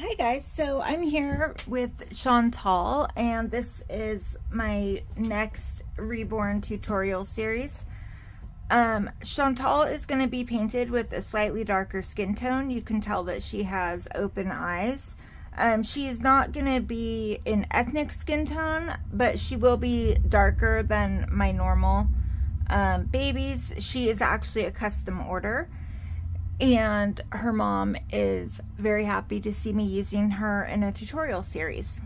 Hi guys, so I'm here with Chantal and this is my next reborn tutorial series. Chantal is going to be painted with a slightly darker skin tone. You can tell that she has open eyes. She is not going to be an ethnic skin tone, but she will be darker than my normal babies. She is actually a custom order. And her mom is very happy to see me using her in a tutorial series.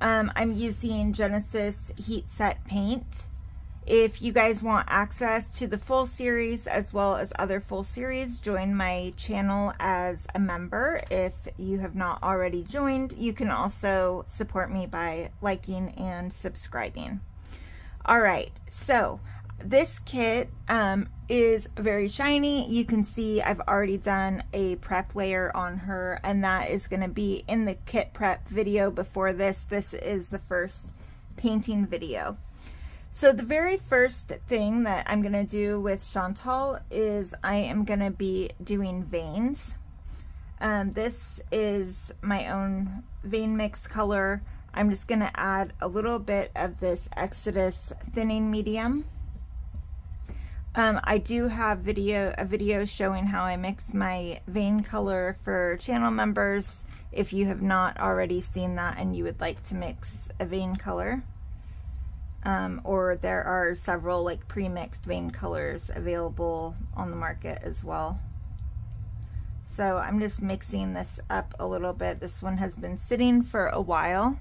I'm using Genesis Heat Set Paint. If you guys want access to the full series as well as other full series, join my channel as a member. If you have not already joined, you can also support me by liking and subscribing. All right, so this kit is very shiny. You can see I've already done a prep layer on her, and that is going to be in the kit prep video before this. This is the first painting video. So the very first thing that I'm going to do with Chantal is I am going to be doing veins. This is my own vein mix color. I'm just going to add a little bit of this Exodus thinning medium. I do have a video showing how I mix my vein color for channel members if you have not already seen that and you would like to mix a vein color. Or there are several like pre-mixed vein colors available on the market as well. So I'm just mixing this up a little bit. This one has been sitting for a while.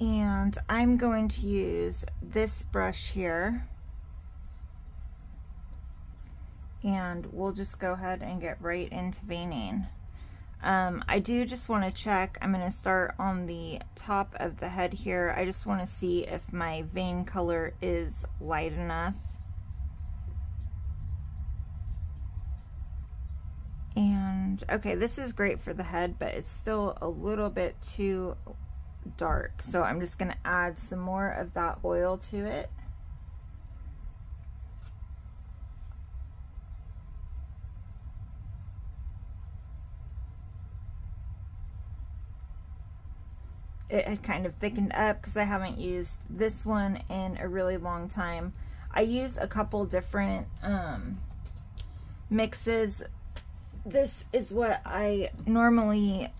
And I'm going to use this brush here, and we'll just go ahead and get right into veining. I do just want to check. I'm going to start on the top of the head here. I just want to see if my vein color is light enough. And okay, this is great for the head, but it's still a little bit too dark, so I'm just going to add some more of that oil to it. It had kind of thickened up because I haven't used this one in a really long time. I use a couple different mixes. This is what I normally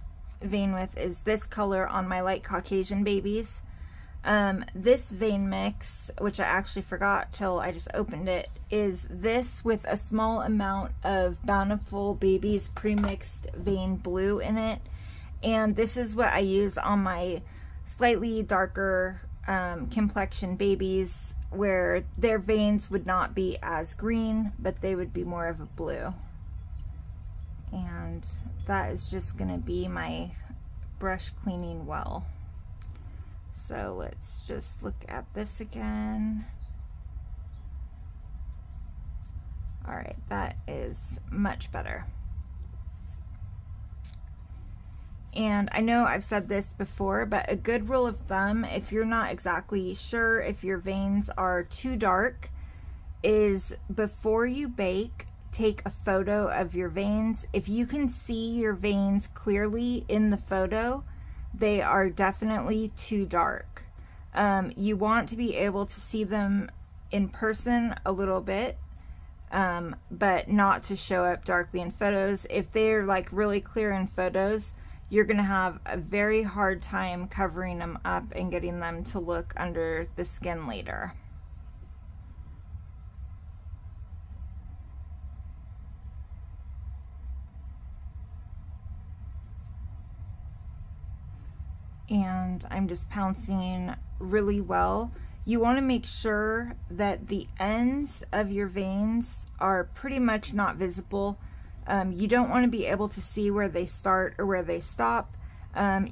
vein with, is this color on my light Caucasian babies. This vein mix, which I actually forgot till I just opened it, is this with a small amount of Bountiful Babies pre-mixed vein blue in it, and this is what I use on my slightly darker complexion babies, where their veins would not be as green, but they would be more of a blue. And that is just going to be my brush cleaning well. So let's just look at this again. All right, that is much better. And I know I've said this before, but a good rule of thumb, if you're not exactly sure if your veins are too dark, is before you bake, take a photo of your veins. If you can see your veins clearly in the photo, they are definitely too dark. You want to be able to see them in person a little bit, but not to show up darkly in photos. If they're like really clear in photos, you're gonna have a very hard time covering them up and getting them to look under the skin later. And I'm just pouncing really well. You want to make sure that the ends of your veins are pretty much not visible. You don't want to be able to see where they start or where they stop.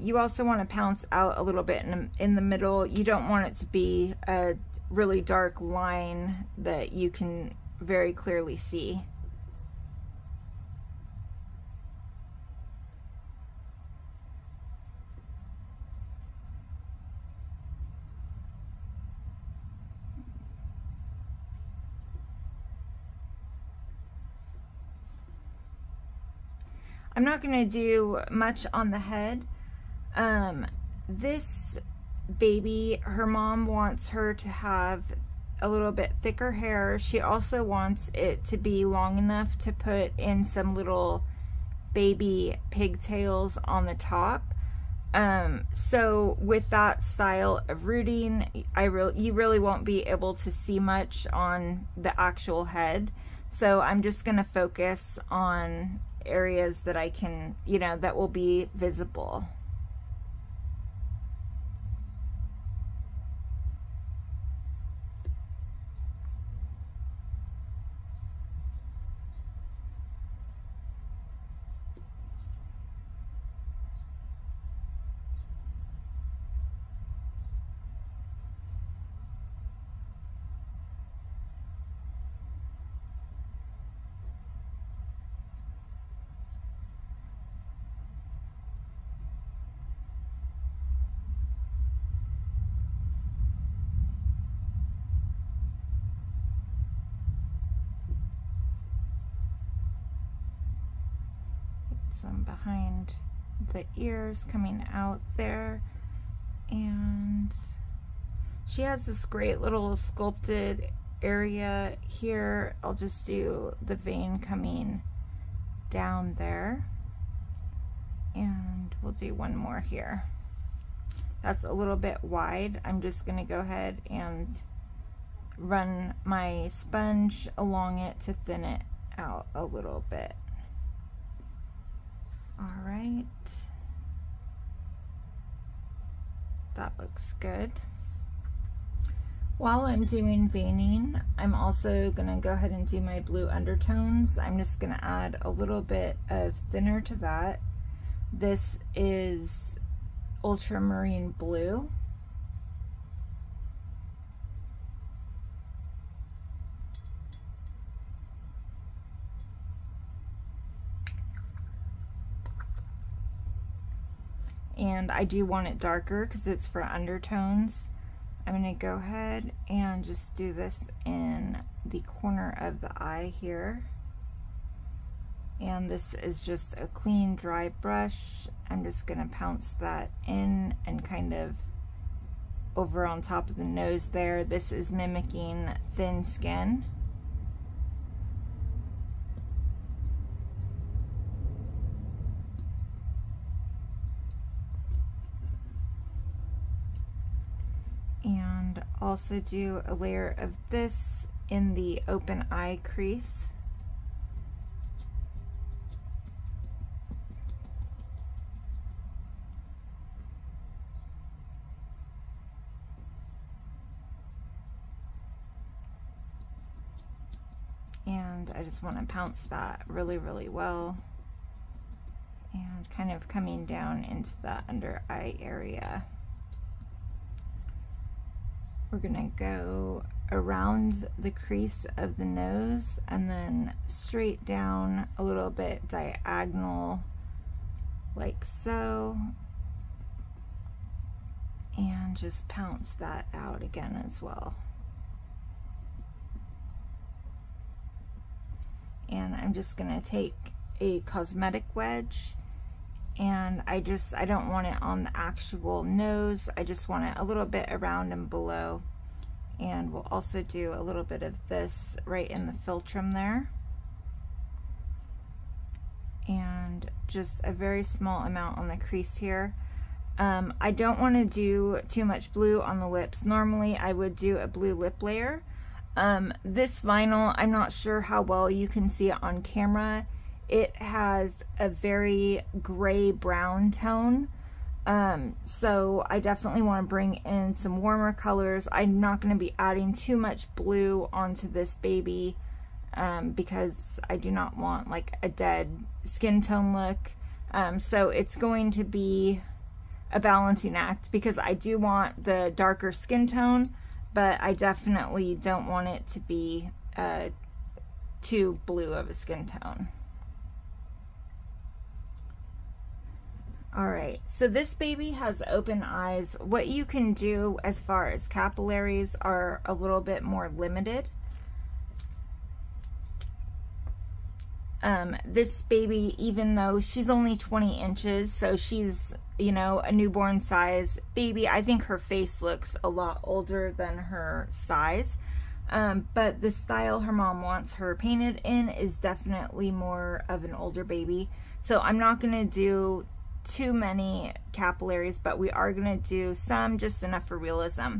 You also want to pounce out a little bit in the middle. You don't want it to be a really dark line that you can very clearly see. I'm not going to do much on the head. This baby, her mom wants her to have a little bit thicker hair. She also wants it to be long enough to put in some little baby pigtails on the top. So with that style of rooting, you really won't be able to see much on the actual head. So I'm just going to focus on areas that I can, you know, that will be visible. Some behind the ears coming out there, and she has this great little sculpted area here. I'll just do the vein coming down there, and we'll do one more here. That's a little bit wide. I'm just going to go ahead and run my sponge along it to thin it out a little bit. All right, that looks good. While I'm doing veining, I'm also gonna go ahead and do my blue undertones. I'm just gonna add a little bit of thinner to that. This is ultramarine blue. And I do want it darker because it's for undertones. I'm going to go ahead and just do this in the corner of the eye here. And this is just a clean, dry brush. I'm just going to pounce that in and kind of over on top of the nose there. This is mimicking thin skin. And also do a layer of this in the open eye crease. And I just want to pounce that really, really well. And kind of coming down into the under eye area. We're gonna go around the crease of the nose and then straight down a little bit diagonal, like so. And just pounce that out again as well. And I'm just gonna take a cosmetic wedge. And I don't want it on the actual nose. I just want it a little bit around and below. And we'll also do a little bit of this right in the philtrum there. And just a very small amount on the crease here. I don't want to do too much blue on the lips. Normally I would do a blue lip layer. This vinyl, I'm not sure how well you can see it on camera. It has a very gray-brown tone, so I definitely want to bring in some warmer colors. I'm not going to be adding too much blue onto this baby because I do not want like a dead skin tone look. So it's going to be a balancing act because I do want the darker skin tone, but I definitely don't want it to be too blue of a skin tone. Alright, so this baby has open eyes. What you can do as far as capillaries are a little bit more limited. This baby, even though she's only 20 inches, so she's, you know, a newborn size baby, I think her face looks a lot older than her size. But the style her mom wants her painted in is definitely more of an older baby. So I'm not going to do too many capillaries, but we are going to do some, just enough for realism.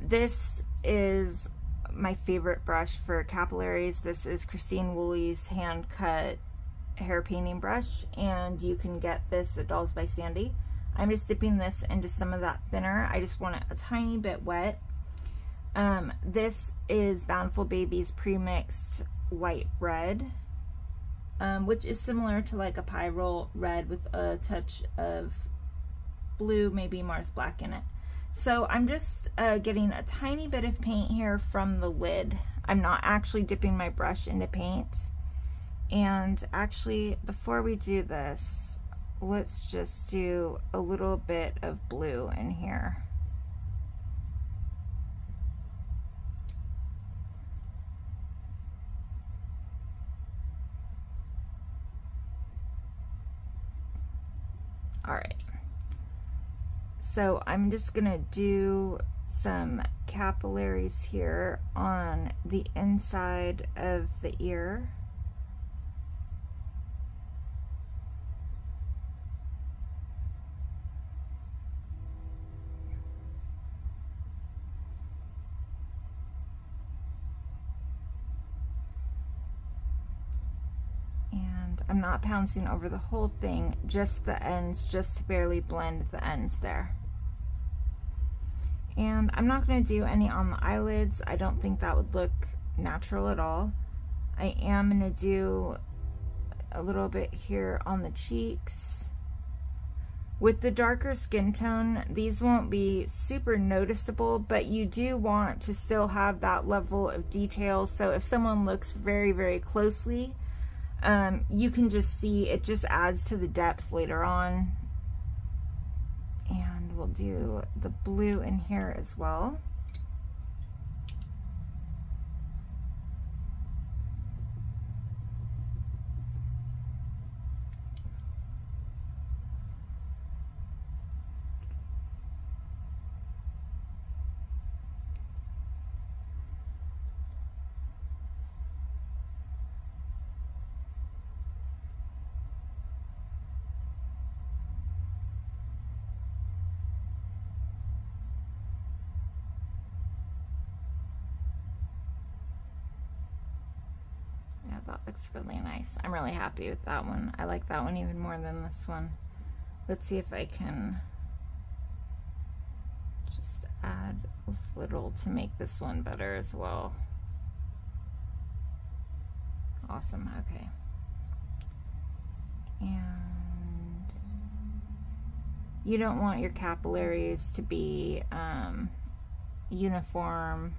This is my favorite brush for capillaries. This is Christine Woolley's hand cut hair painting brush, and you can get this at Dolls by Sandy. I'm just dipping this into some of that thinner. I just want it a tiny bit wet. This is Bountiful Babies pre-mixed light red, which is similar to like a pyrrole red with a touch of blue, maybe Mars black in it. So I'm just getting a tiny bit of paint here from the lid. I'm not actually dipping my brush into paint. And actually, before we do this, let's just do a little bit of blue in here. All right. So I'm just gonna do some capillaries here on the inside of the ear. And I'm not pouncing over the whole thing, just the ends, just to barely blend the ends there. And I'm not going to do any on the eyelids. I don't think that would look natural at all. I am going to do a little bit here on the cheeks. With the darker skin tone, these won't be super noticeable, but you do want to still have that level of detail. So if someone looks very, very closely, you can just see it just adds to the depth later on. And we'll do the blue in here as well. That looks really nice. I'm really happy with that one. I like that one even more than this one. Let's see if I can just add a little to make this one better as well. Awesome. Okay. And you don't want your capillaries to be uniform.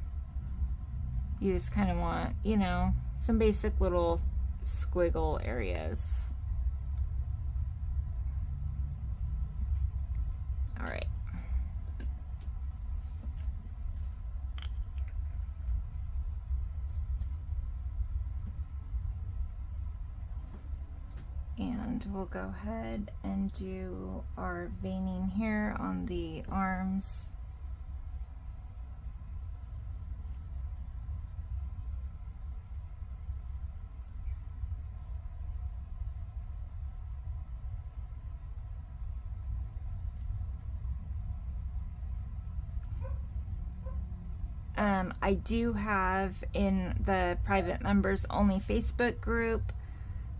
You just kind of want, you know, some basic little squiggle areas. All right. And we'll go ahead and do our veining here on the arms. I do have, in the private members only Facebook group,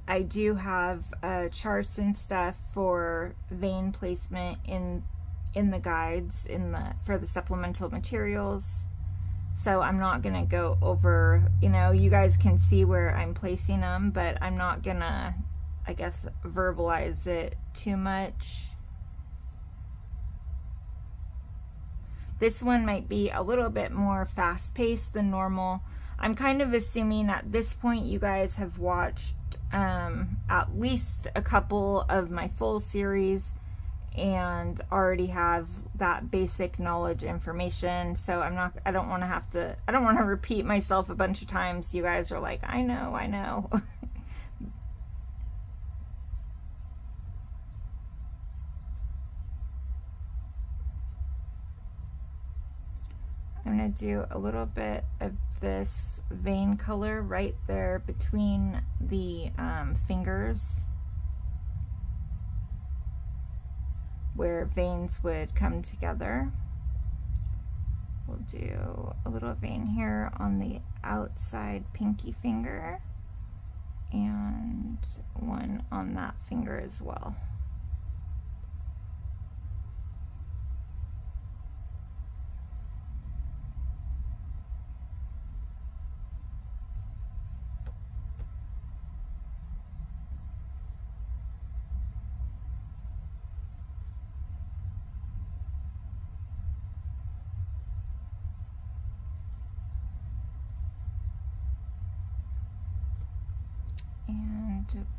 I do have charts and stuff for vein placement in the guides for the supplemental materials. So I'm not gonna go over, you know, you guys can see where I'm placing them, but I'm not gonna, I guess, verbalize it too much. This one might be a little bit more fast-paced than normal. I'm kind of assuming at this point you guys have watched at least a couple of my full series and already have that basic knowledge information. So I don't want to have to, I don't want to repeat myself a bunch of times. You guys are like, I know, I know. I'm going to do a little bit of this vein color right there between the fingers, where veins would come together. We'll do a little vein here on the outside pinky finger and one on that finger as well.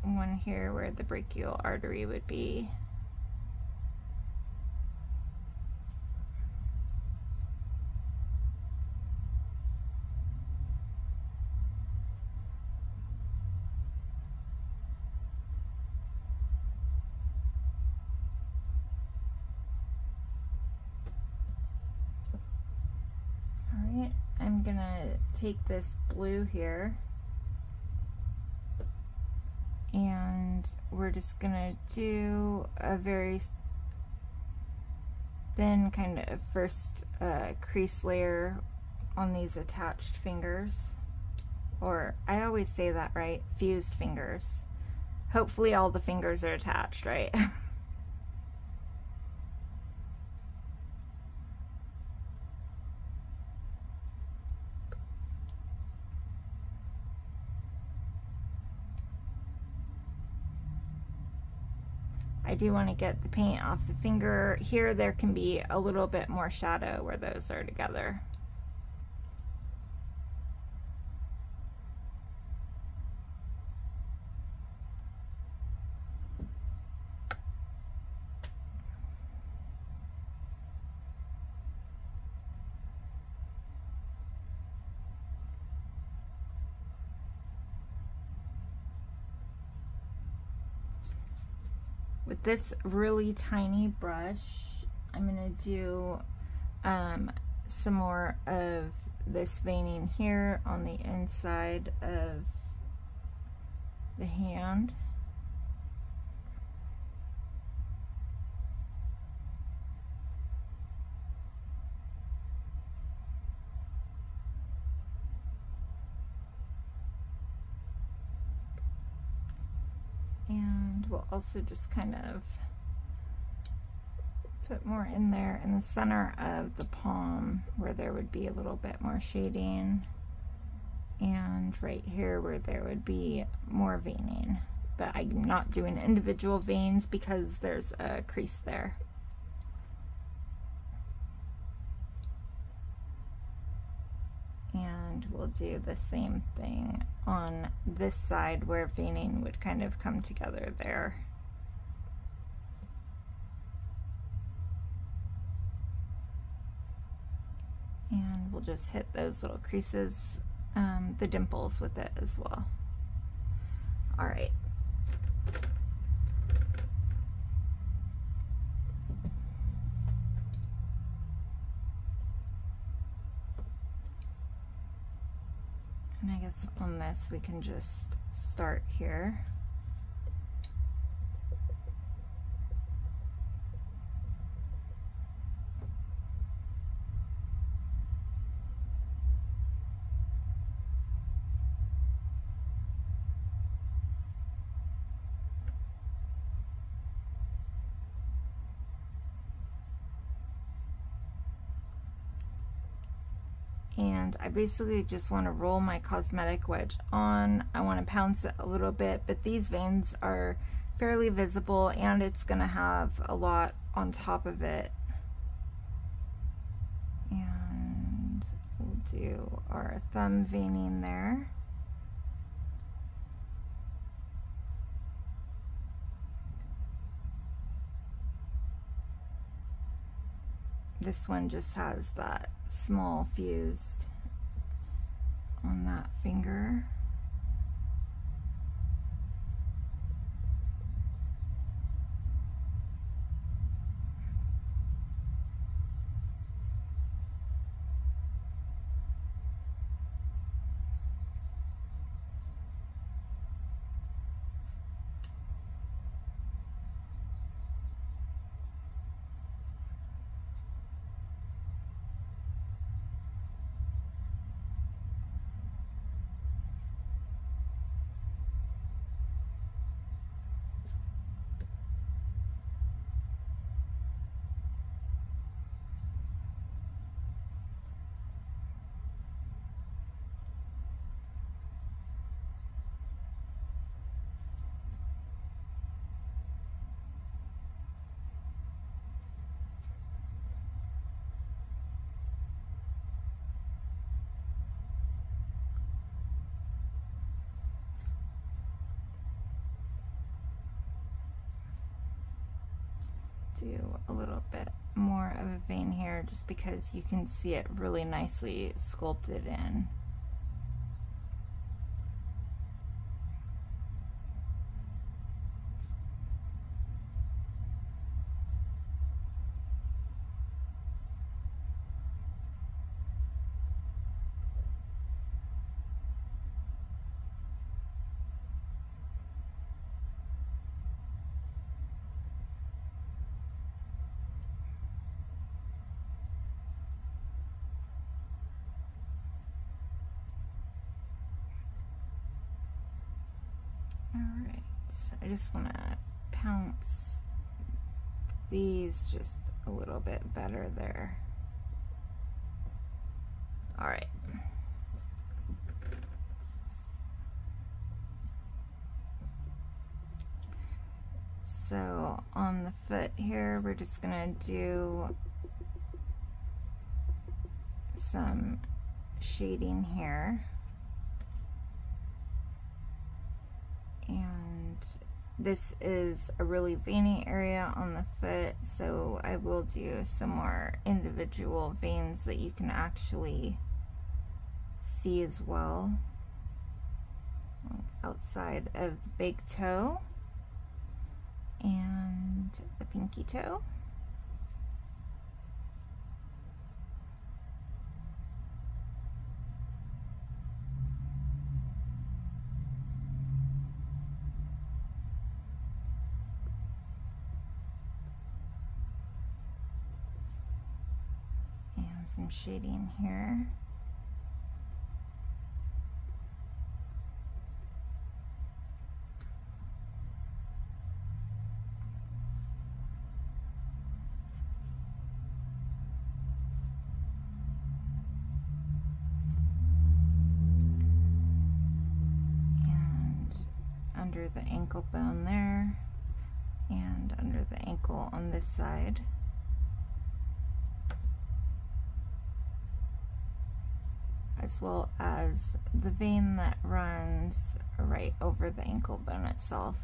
One here where the brachial artery would be. All right, I'm gonna take this blue here, and we're just gonna do a very thin kind of first crease layer on these attached fingers, or I always say that right, fused fingers. Hopefully all the fingers are attached, right? I do want to get the paint off the finger. Here there can be a little bit more shadow where those are together. With this really tiny brush, I'm gonna do some more of this veining here on the inside of the hand. We'll also just kind of put more in there in the center of the palm where there would be a little bit more shading, and right here where there would be more veining. But I'm not doing individual veins because there's a crease there. And we'll do the same thing on this side where veining would kind of come together there. And we'll just hit those little creases, the dimples with it as well. All right. And I guess on this we can just start here. And I basically just want to roll my cosmetic wedge on. I want to pounce it a little bit, but these veins are fairly visible and it's going to have a lot on top of it. And we'll do our thumb veining there. This one just has that small fused on that finger. do a little bit more of a vein here just because you can see it really nicely sculpted in. Alright, so I just want to pounce these just a little bit better there. Alright. So on the foot here, we're just going to do some shading here. And this is a really veiny area on the foot, so I will do some more individual veins that you can actually see as well outside of the big toe and the pinky toe. Some shading here. And under the ankle bone there, and under the ankle on this side. As well as the vein that runs right over the ankle bone itself.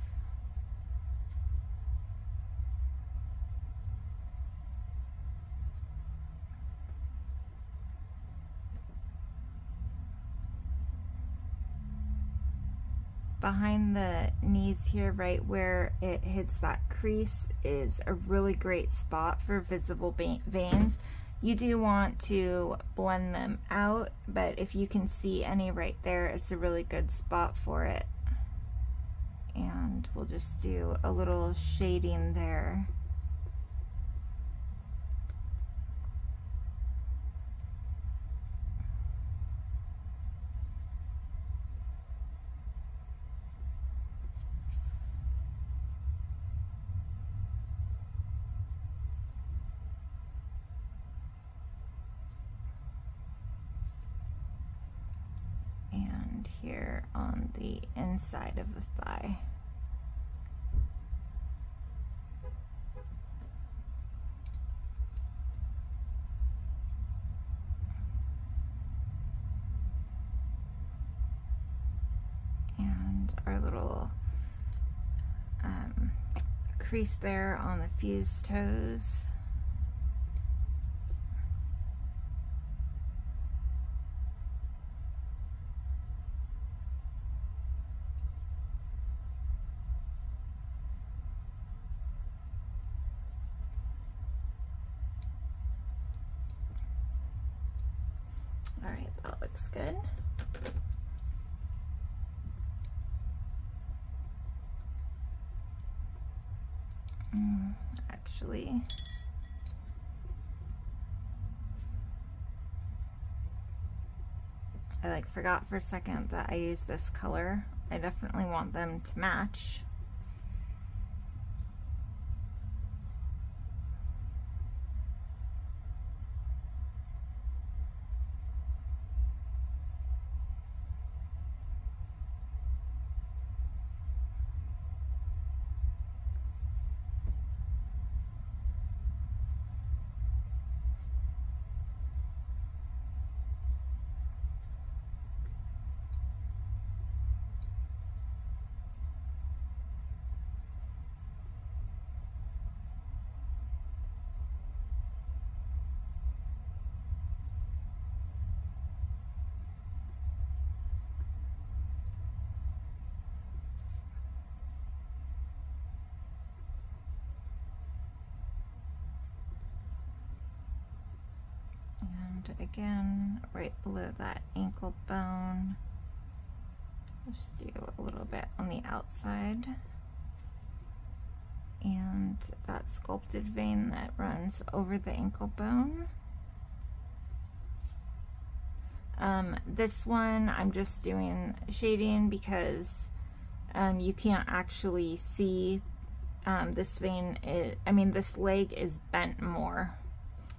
Behind the knees here, right where it hits that crease, is a really great spot for visible veins. You do want to blend them out, but if you can see any right there, it's a really good spot for it. And we'll just do a little shading there. Here on the inside of the thigh. And our little crease there on the fused toes. Alright, that looks good. Actually, I forgot for a second that I used this color. I definitely want them to match. And again, right below that ankle bone, just do a little bit on the outside. And that sculpted vein that runs over the ankle bone. This one I'm just doing shading because you can't actually see this vein. This leg is bent more.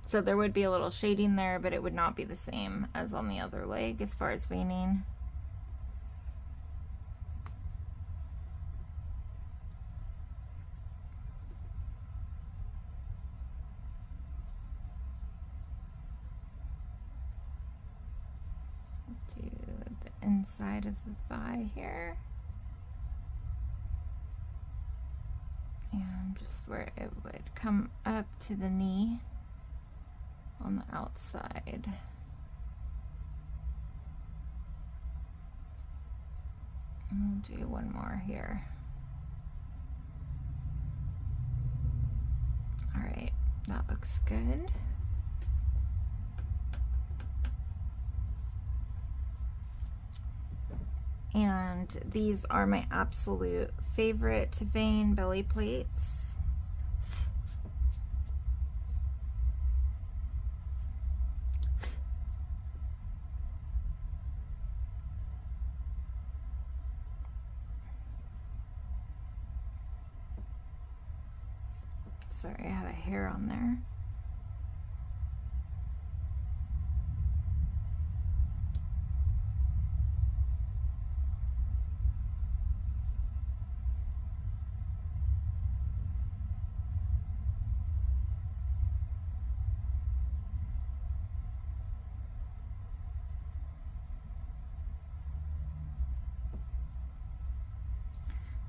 So there would be a little shading there, but it would not be the same as on the other leg as far as veining. Do the inside of the thigh here. And just where it would come up to the knee on the outside. And we'll do one more here. All right, that looks good. And these are my absolute favorite vein belly plates. Sorry, I have a hair on there.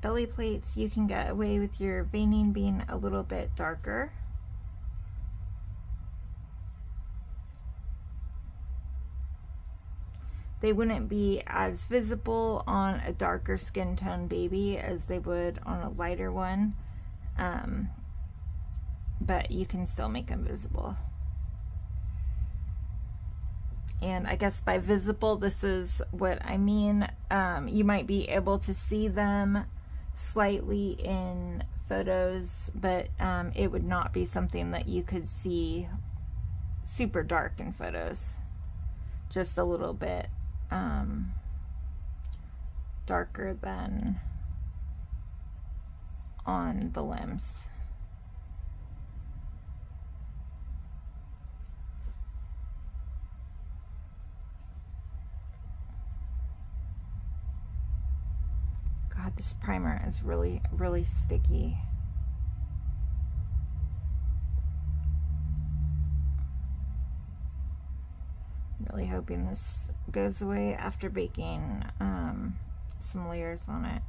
Belly plates, you can get away with your veining being a little bit darker. They wouldn't be as visible on a darker skin tone baby as they would on a lighter one, but you can still make them visible. And I guess by visible, this is what I mean. You might be able to see them slightly in photos, but it would not be something that you could see super dark in photos, just a little bit darker than on the limbs. God, this primer is really, really sticky. Really hoping this goes away after baking some layers on it.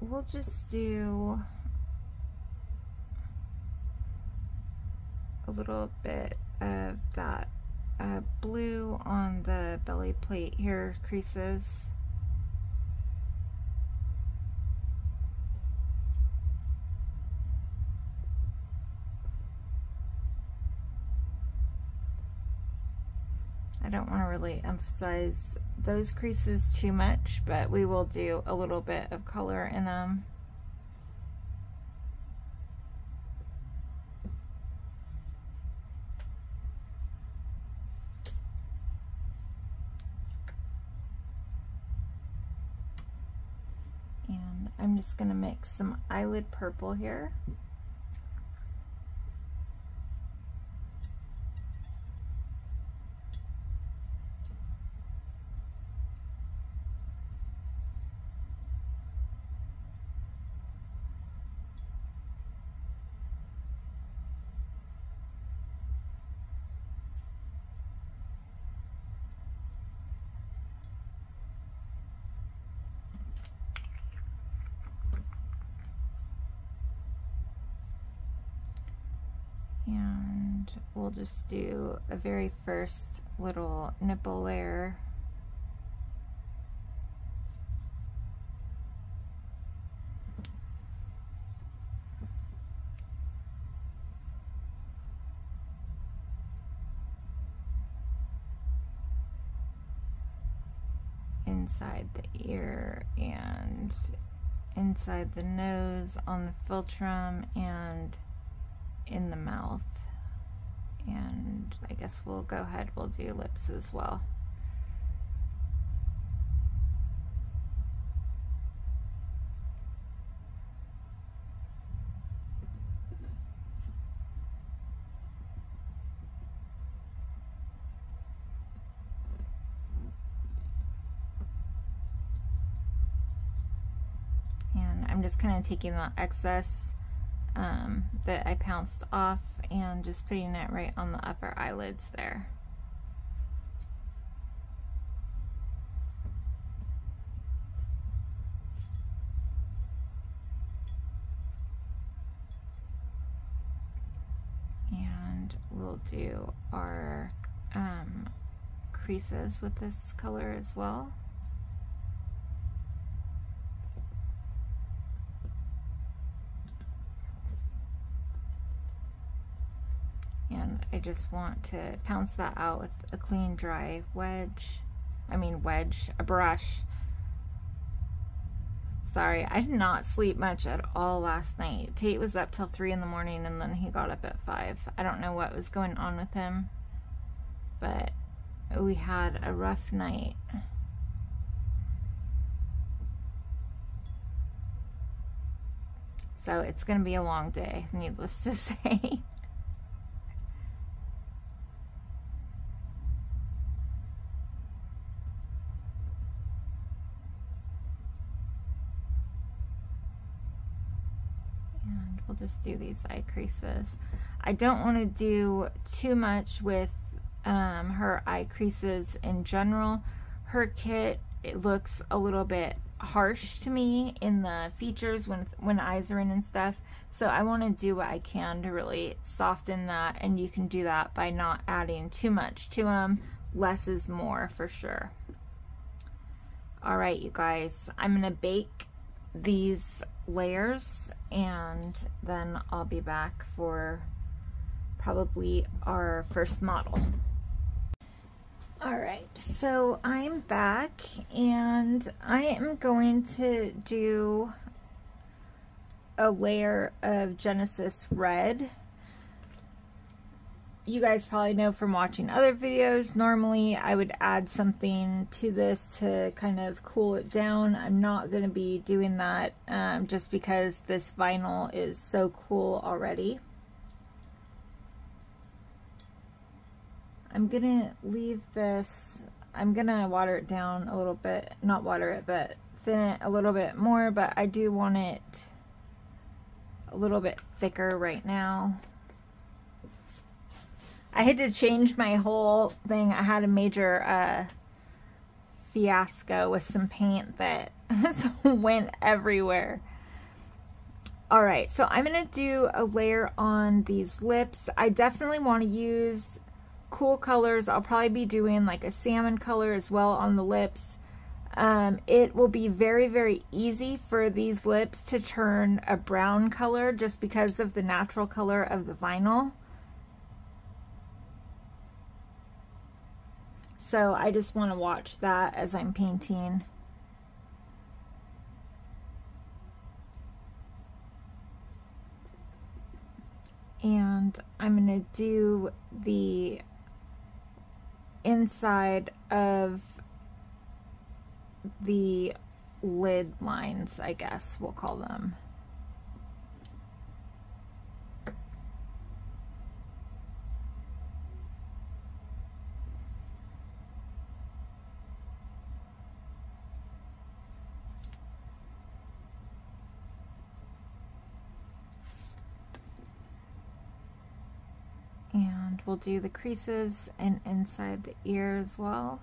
We'll just do a little bit of that blue on the belly plate here, creases. I don't want to really emphasize those creases too much, but we will do a little bit of color in them. And I'm just going to mix some eyelid purple here. and we'll just do a very first little nipple layer. Inside the ear and inside the nose, on the philtrum, and in the mouth. And I guess we'll go ahead, we'll do lips as well. Just kind of taking the excess that I pounced off and just putting it right on the upper eyelids there. And we'll do our creases with this color as well. I just want to pounce that out with a clean, dry brush. Sorry, I did not sleep much at all last night. Tate was up till 3 in the morning and then he got up at 5. I don't know what was going on with him, but we had a rough night. So it's going to be a long day, needless to say. We'll just do these eye creases. I don't want to do too much with her eye creases in general. Her kit, it looks a little bit harsh to me in the features when eyes are in and stuff. So I want to do what I can to really soften that, and you can do that by not adding too much to them. Less is more for sure. All right, you guys, I'm gonna bake these layers and then I'll be back for probably our first model. All right, so I'm back and I am going to do a layer of Genesis Red. You guys probably know from watching other videos, normally I would add something to this to kind of cool it down. I'm not going to be doing that just because this vinyl is so cool already. I'm going to leave this, I'm going to water it down a little bit, not water it, but thin it a little bit more, but I do want it a little bit thicker right now. I had to change my whole thing. I had a major fiasco with some paint that went everywhere. All right, so I'm gonna do a layer on these lips. I definitely wanna use cool colors. I'll probably be doing like a salmon color as well on the lips. It will be very, very easy for these lips to turn a brown color just because of the natural color of the vinyl. So I just want to watch that as I'm painting. And I'm going to do the inside of the lid lines, I guess we'll call them. We'll do the creases and inside the ear as well.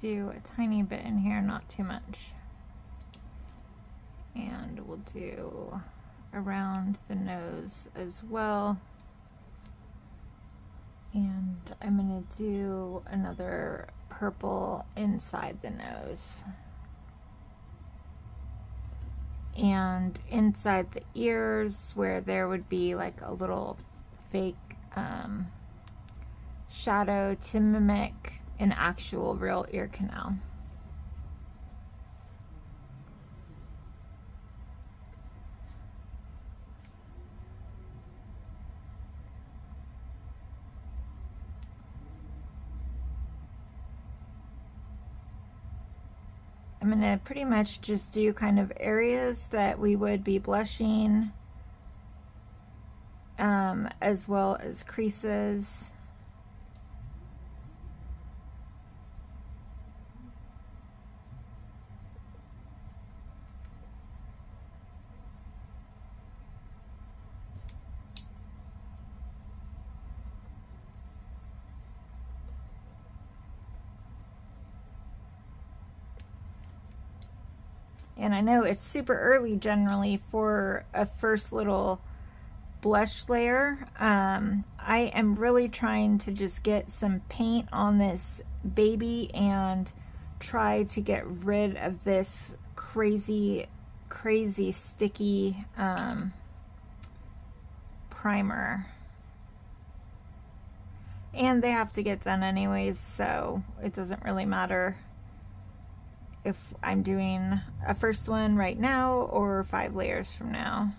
do a tiny bit in here, not too much. And we'll do around the nose as well. And I'm going to do another purple inside the nose. And inside the ears, where there would be like a little fake shadow to mimic an actual real ear canal. I'm gonna pretty much just do kind of areas that we would be blushing, as well as creases. And I know it's super early generally for a first little blush layer. I am really trying to just get some paint on this baby and try to get rid of this crazy, crazy sticky primer. And they have to get done anyways, so it doesn't really matter if I'm doing a first one right now or 5 layers from now.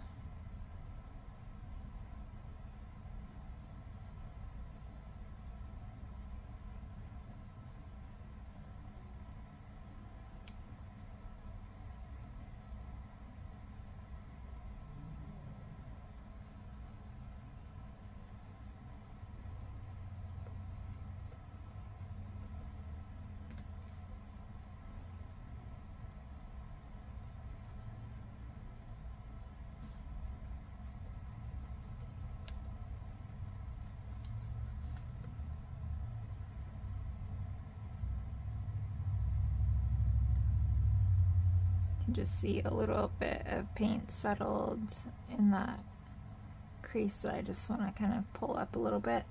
Just see a little bit of paint settled in that crease that I just want to kind of pull up a little bit.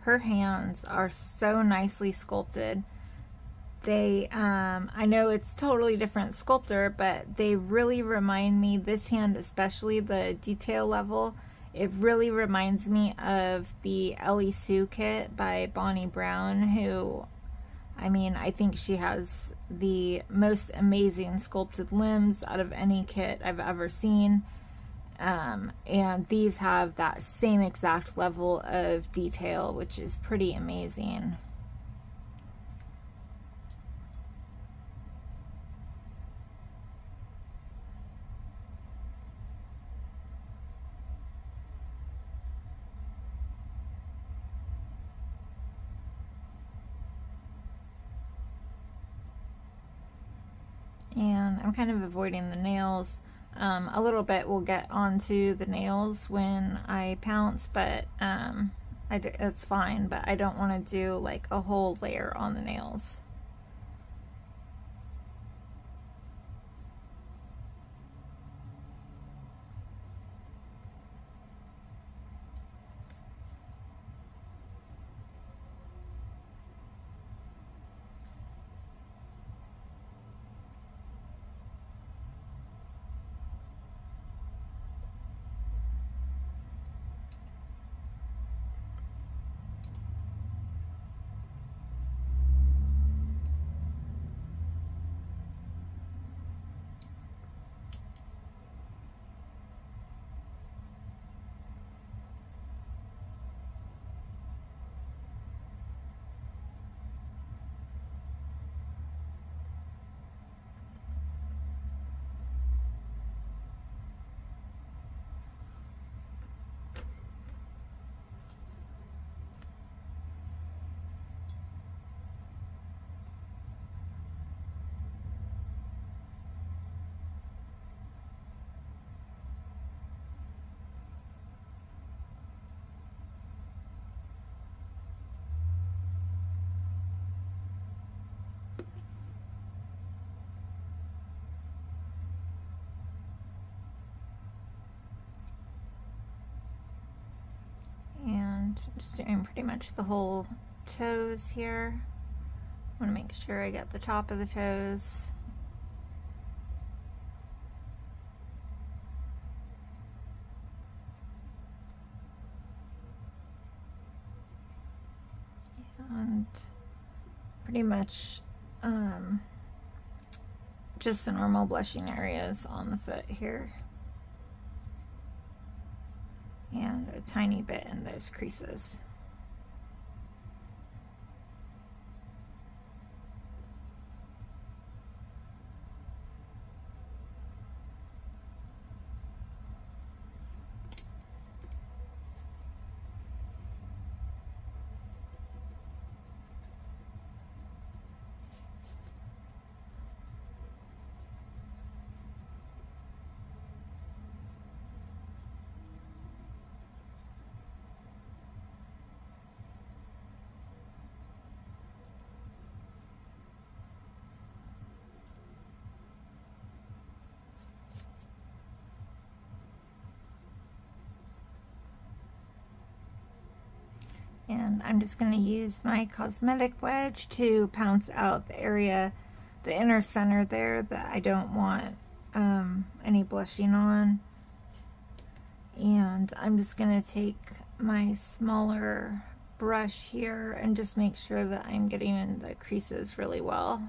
Her hands are so nicely sculpted. They, I know it's totally different sculptor, but they really remind me, this hand especially, the detail level, it really reminds me of the Ellie Sue kit by Bonnie Brown, who, I mean, I think she has the most amazing sculpted limbs out of any kit I've ever seen. And these have that same exact level of detail, which is pretty amazing. And I'm kind of avoiding the nails. A little bit will get onto the nails when I pounce, but that's fine, but I don't want to do like a whole layer on the nails. Just doing pretty much the whole toes here. I want to make sure I get the top of the toes. And pretty much just the normal blushing areas on the foot here. And a tiny bit in those creases. And I'm just going to use my cosmetic wedge to pounce out the area, the inner center there that I don't want any blushing on. And I'm just going to take my smaller brush here and just make sure that I'm getting in the creases really well.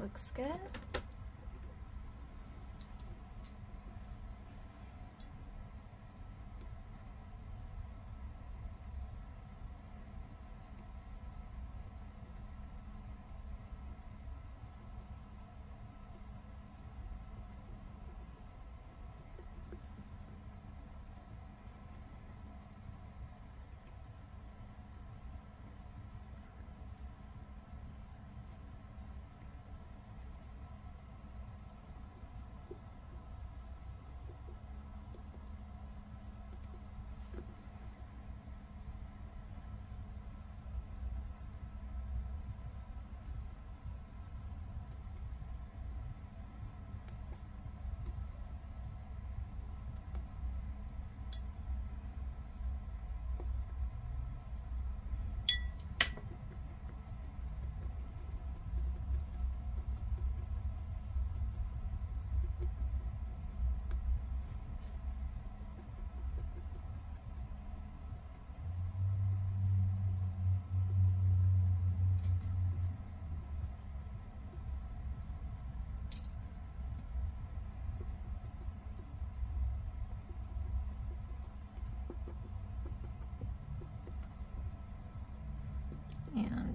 Looks good.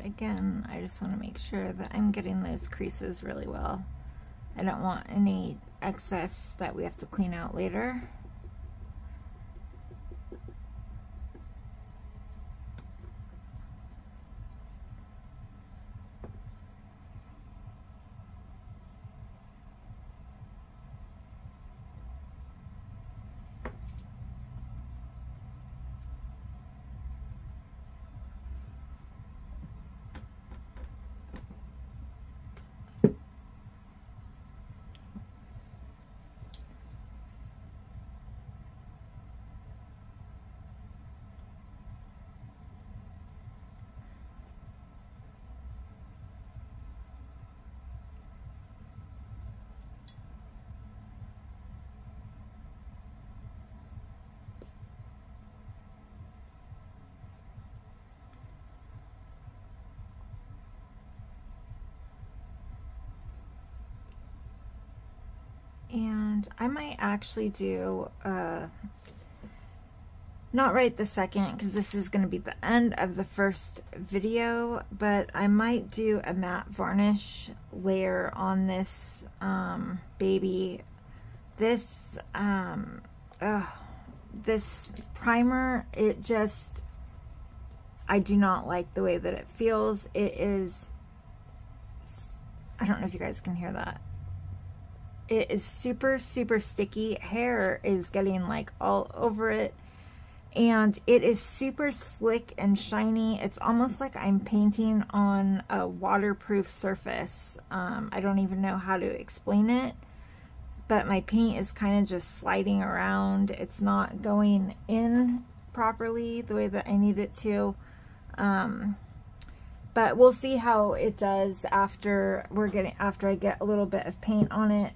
Again, I just want to make sure that I'm getting those creases really well. I don't want any excess that we have to clean out later. And I might actually do, not right this second, because this is going to be the end of the first video, but I might do a matte varnish layer on this baby This this primer, it just, I do not like the way that it feels. It is, I don't know if you guys can hear that. It is super, super sticky. Hair is getting like all over it. And it is super slick and shiny. It's almost like I'm painting on a waterproof surface. I don't even know how to explain it. But my paint is kind of just sliding around. It's not going in properly the way that I need it to. But we'll see how it does after I get a little bit of paint on it.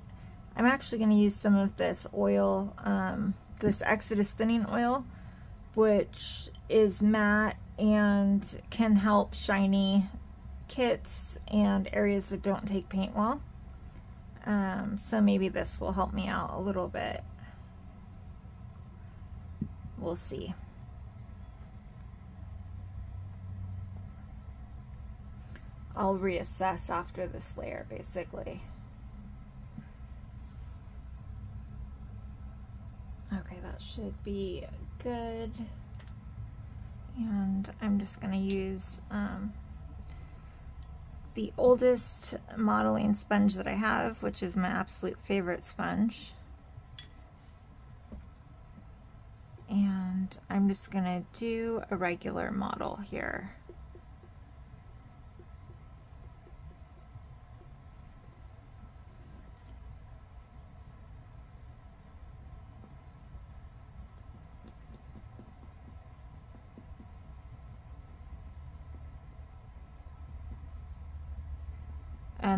I'm actually going to use some of this oil, this Exodus thinning oil, which is matte and can help shiny kits and areas that don't take paint well. So maybe this will help me out a little bit. We'll see. I'll reassess after this layer, basically. Okay, that should be good. And I'm just gonna use the oldest modeling sponge that I have, which is my absolute favorite sponge. And I'm just gonna do a regular model here.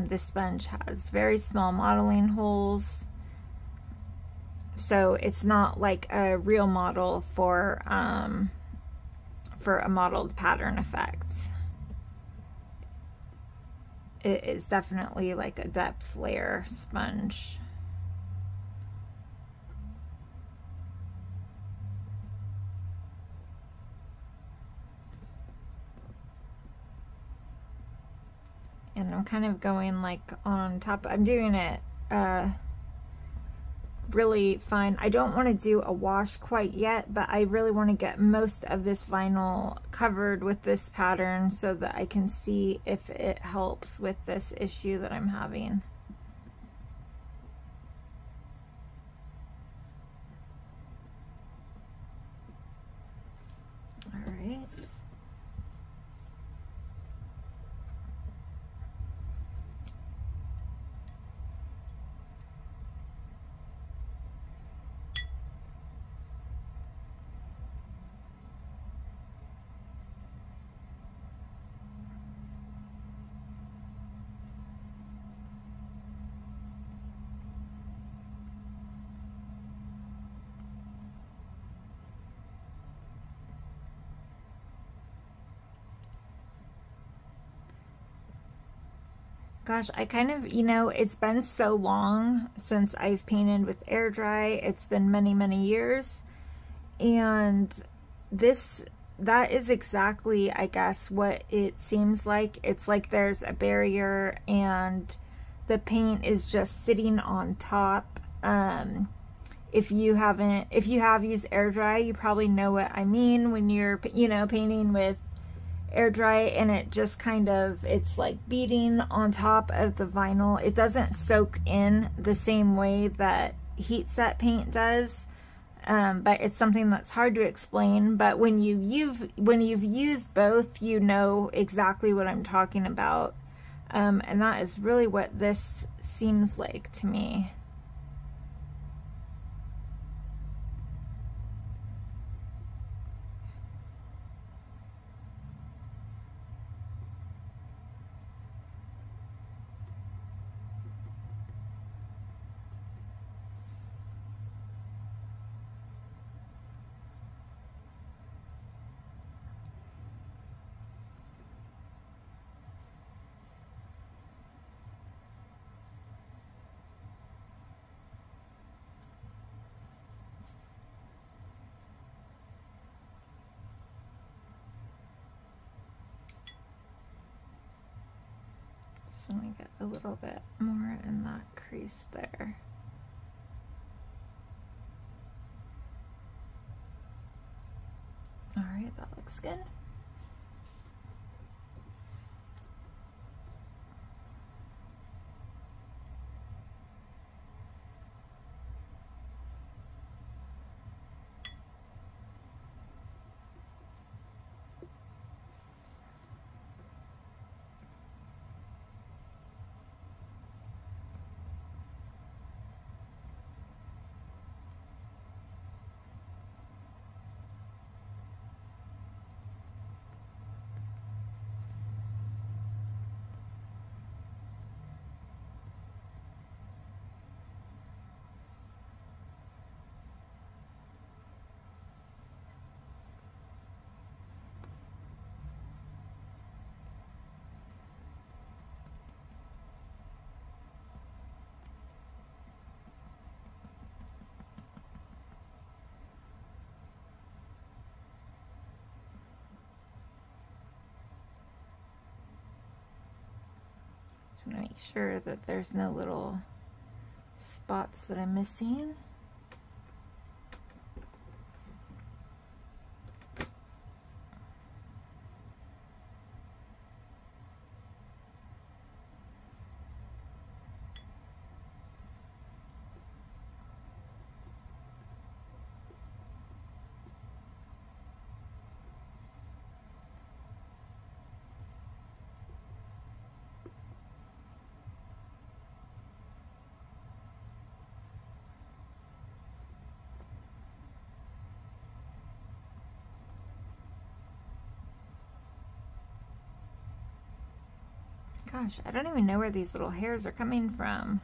This sponge has very small modeling holes, so it's not like a real model for a modeled pattern effect. It is definitely like a depth layer sponge. And I'm kind of going like on top. I'm doing it really fine. I don't want to do a wash quite yet, but I really want to get most of this vinyl covered with this pattern so that I can see if it helps with this issue that I'm having. All right. Gosh, I kind of, you know, it's been so long since I've painted with air dry. It's been many, many years. And this, that is exactly, I guess, what it seems like. It's like there's a barrier and the paint is just sitting on top. If you have used air dry, you probably know what I mean when you're, you know, painting with air dry, and it just kind of, it's like beading on top of the vinyl. It doesn't soak in the same way that heat set paint does, but it's something that's hard to explain. But when you've used both, you know exactly what I'm talking about, and that is really what this seems like to me. Let me get a little bit more in that crease there. That looks good. I'm gonna make sure that there's no little spots that I'm missing. Gosh, I don't even know where these little hairs are coming from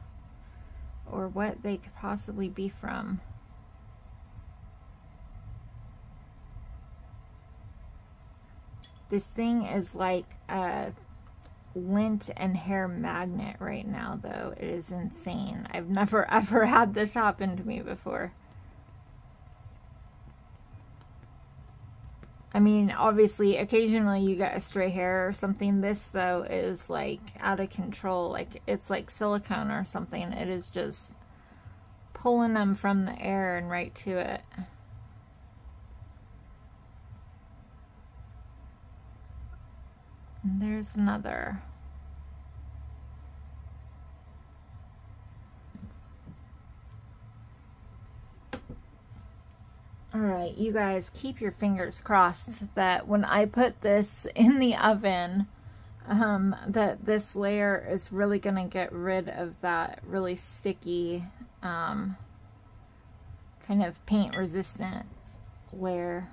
or what they could possibly be from. This thing is like a lint and hair magnet right now, though. It is insane. I've never ever had this happen to me before. I mean, obviously, occasionally you get a stray hair or something. This, though, is, like, out of control. Like, it's like silicone or something. It is just pulling them from the air and right to it. And there's another. Alright, you guys, keep your fingers crossed that when I put this in the oven, that this layer is really going to get rid of that really sticky, kind of paint-resistant layer.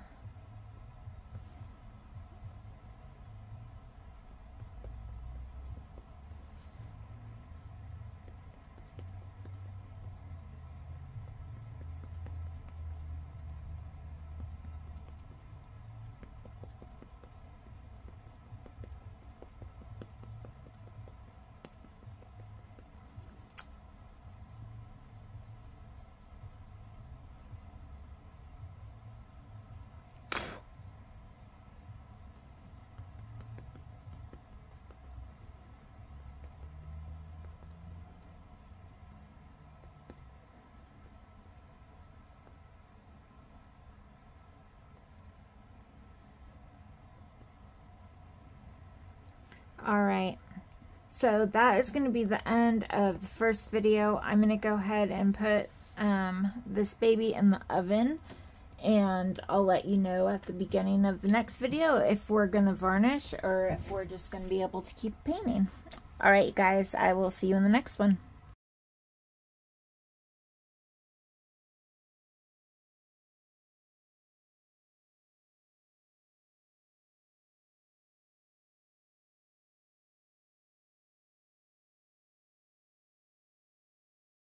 Alright, so that is going to be the end of the first video. I'm going to go ahead and put this baby in the oven, and I'll let you know at the beginning of the next video if we're going to varnish or if we're just going to be able to keep painting. Alright guys, I will see you in the next one.